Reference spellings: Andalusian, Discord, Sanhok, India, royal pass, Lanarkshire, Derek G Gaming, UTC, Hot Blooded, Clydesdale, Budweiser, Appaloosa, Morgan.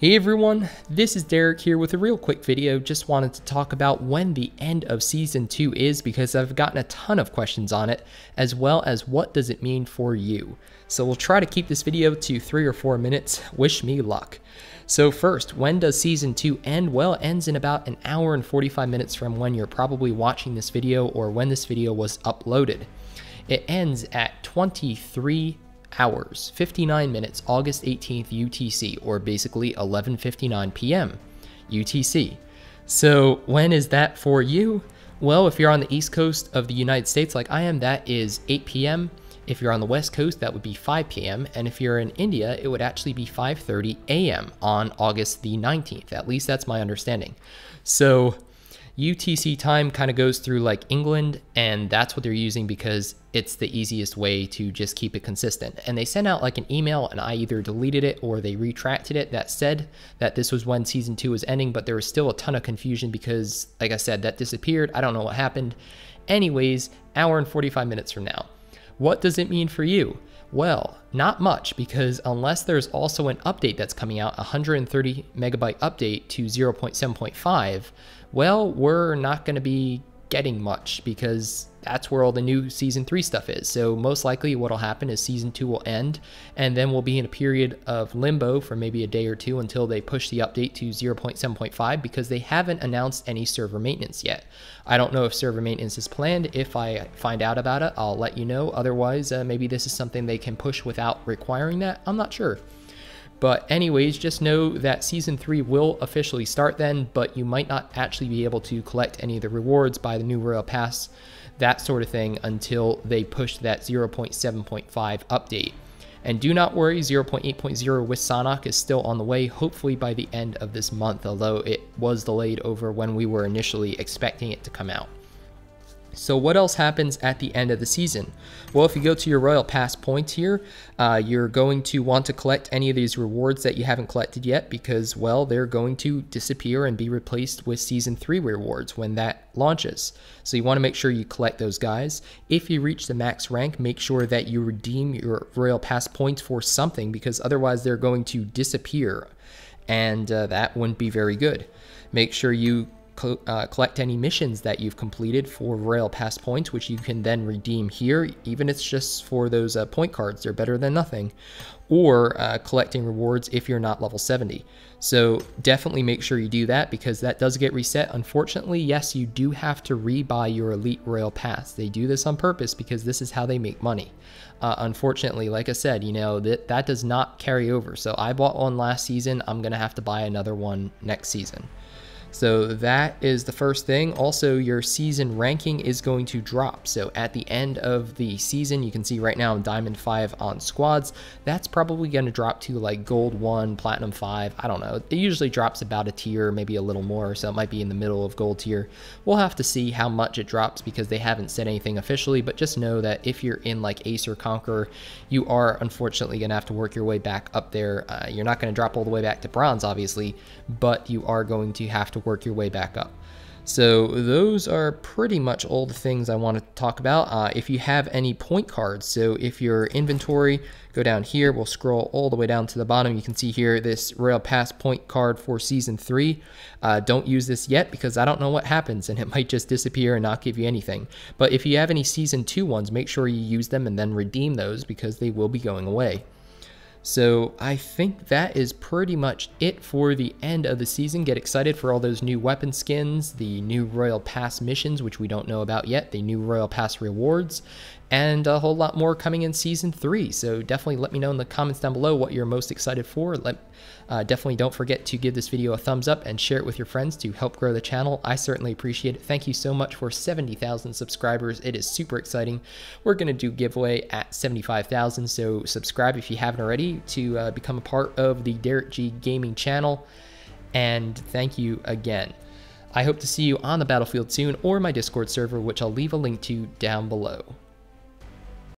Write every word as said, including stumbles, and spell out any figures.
Hey everyone, this is Derek here with a real quick video. Just wanted to talk about when the end of season two is because I've gotten a ton of questions on it, as well as what does it mean for you. So we'll try to keep this video to three or four minutes. Wish me luck. So first, when does season two end? Well, it ends in about an hour and forty-five minutes from when you're probably watching this video or when this video was uploaded. It ends at twenty-three hours, fifty-nine minutes, August eighteenth U T C, or basically eleven fifty-nine p m U T C. So when is that for you? Well, if you're on the East Coast of the United States like I am, that is eight p m If you're on the West Coast, that would be five p m And if you're in India, it would actually be five thirty a m on August the nineteenth. At least that's my understanding. So U T C time kind of goes through like England, and that's what they're using because it's the easiest way to just keep it consistent. And they sent out like an email, and I either deleted it or they retracted it, that said that this was when season two was ending, but there was still a ton of confusion because, like I said, that disappeared. I don't know what happened. Anyways, hour and forty-five minutes from now. What does it mean for you? Well, not much, because unless there's also an update that's coming out, one hundred thirty megabyte update to zero point seven point five, well, we're not going to be getting much because that's where all the new season three stuff is. So most likely what'll happen is season two will end, and then we'll be in a period of limbo for maybe a day or two until they push the update to zero point seven point five, because they haven't announced any server maintenance yet. I don't know if server maintenance is planned. If I find out about it, I'll let you know. Otherwise, uh, maybe this is something they can push without requiring that. I'm not sure. But anyways, just know that season three will officially start then, but you might not actually be able to collect any of the rewards, buy the new Royal Pass, that sort of thing, until they push that zero point seven point five update. And do not worry, zero point eight point zero with Sanhok is still on the way, hopefully by the end of this month, although it was delayed over when we were initially expecting it to come out. So what else happens at the end of the season? Well, if you go to your Royal Pass points here, uh, you're going to want to collect any of these rewards that you haven't collected yet because, well, they're going to disappear and be replaced with season three rewards when that launches. So you want to make sure you collect those guys. If you reach the max rank, make sure that you redeem your Royal Pass points for something, because otherwise they're going to disappear, and uh, that wouldn't be very good. Make sure you Uh, collect any missions that you've completed for Royal Pass points, which you can then redeem here. Even if it's just for those uh, point cards, they're better than nothing. Or uh, collecting rewards if you're not level seventy. So definitely make sure you do that, because that does get reset. Unfortunately, yes, you do have to rebuy your Elite Royal Pass. They do this on purpose because this is how they make money. Uh, unfortunately, like I said, you know, that, that does not carry over. So I bought one last season. I'm going to have to buy another one next season. So that is the first thing. Also, your season ranking is going to drop. So at the end of the season, you can see right now I'm Diamond five on squads. That's probably going to drop to like Gold one, Platinum five. I don't know. It usually drops about a tier, maybe a little more. So it might be in the middle of Gold tier. We'll have to see how much it drops because they haven't said anything officially. But just know that if you're in like Ace or Conqueror, you are unfortunately going to have to work your way back up there. Uh, you're not going to drop all the way back to Bronze, obviously, but you are going to have to work your way back up. So those are pretty much all the things I want to talk about. Uh, if you have any point cards, so if your inventory, go down here, we'll scroll all the way down to the bottom. You can see here this Royal Pass point card for season three. Uh, don't use this yet because I don't know what happens, and it might just disappear and not give you anything. But if you have any season two ones, make sure you use them and then redeem those because they will be going away. So I think that is pretty much it for the end of the season. Get excited for all those new weapon skins, the new Royal Pass missions, which we don't know about yet, the new Royal Pass rewards, and a whole lot more coming in season three. So definitely let me know in the comments down below what you're most excited for. Let, uh, definitely don't forget to give this video a thumbs up and share it with your friends to help grow the channel. I certainly appreciate it. Thank you so much for seventy thousand subscribers. It is super exciting. We're going to do giveaway at seventy-five thousand, so subscribe if you haven't already to uh, become a part of the Derek G Gaming channel. And thank you again. I hope to see you on the battlefield soon, or my Discord server, which I'll leave a link to down below.